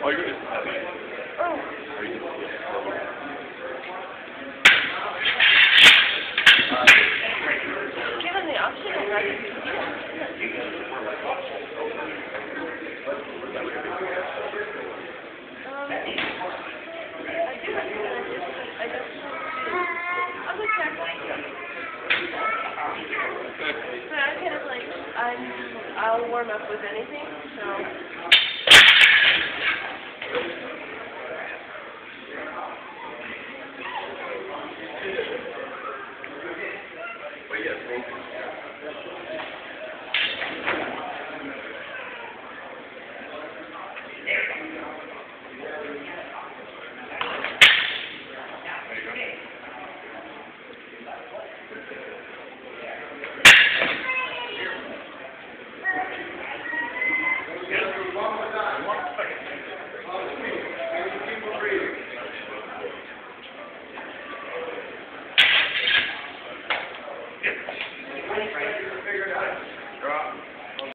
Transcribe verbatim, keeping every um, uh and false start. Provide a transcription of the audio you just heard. Oh, you're just happy. Oh. Are you just happy? Given the option, I'm not going to do that. You guys were like options over. Um, I do have to, I just, I just, I was exactly. But I'm kind of like, I'm, I'll warm up with anything.